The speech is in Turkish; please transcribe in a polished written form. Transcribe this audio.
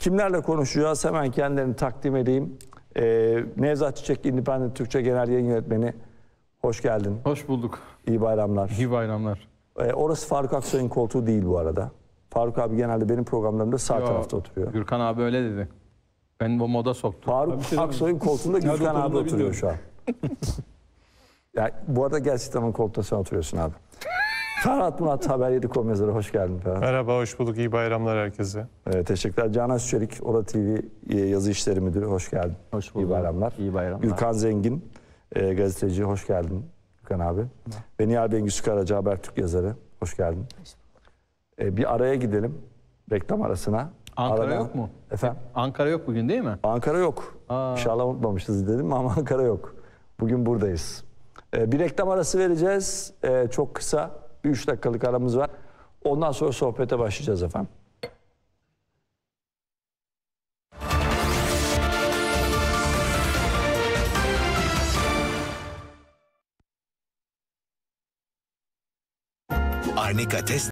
Kimlerle konuşacağız? Hemen kendilerini takdim edeyim. Nevzat Çiçek, İndependent Türkçe Genel Yayın Yönetmeni. Hoş geldin. Hoş bulduk. İyi bayramlar. İyi bayramlar. Orası Faruk Aksoy'un koltuğu değil bu arada. Faruk abi genelde benim programlarımda sağ tarafta oturuyor. Gürkan abi öyle dedi. Ben bu moda soktum. Faruk Aksoy'un koltuğunda Gürkan abi oturuyor şu an. Ya, bu arada gerçekten onun koltuğunda sen oturuyorsun abi. Ferhat Murat, Haber7.com yazarı. Hoş geldin Ferhat. Merhaba, hoş bulduk. İyi bayramlar herkese. Evet, teşekkürler. Can Süçelik, Oda TV yazı işleri müdürü. Hoş geldin. Hoş bulduk. İyi bayramlar. İyi bayramlar. Gürkan Zengin, gazeteci. Hoş geldin Gürkan abi. Ve Nihal Bengüs Karaca, Habertürk yazarı. Hoş geldin. Hoş bulduk. Bir araya gidelim. Reklam arasına. Ankara arada... yok mu? Efendim? Ankara yok bugün değil mi? Ankara yok. Aa. İnşallah unutmamışız dedim ama Ankara yok. Bugün buradayız. Bir reklam arası vereceğiz. Çok kısa. Bir 3 dakikalık aramız var. Ondan sonra sohbete başlayacağız efendim. Arnica Test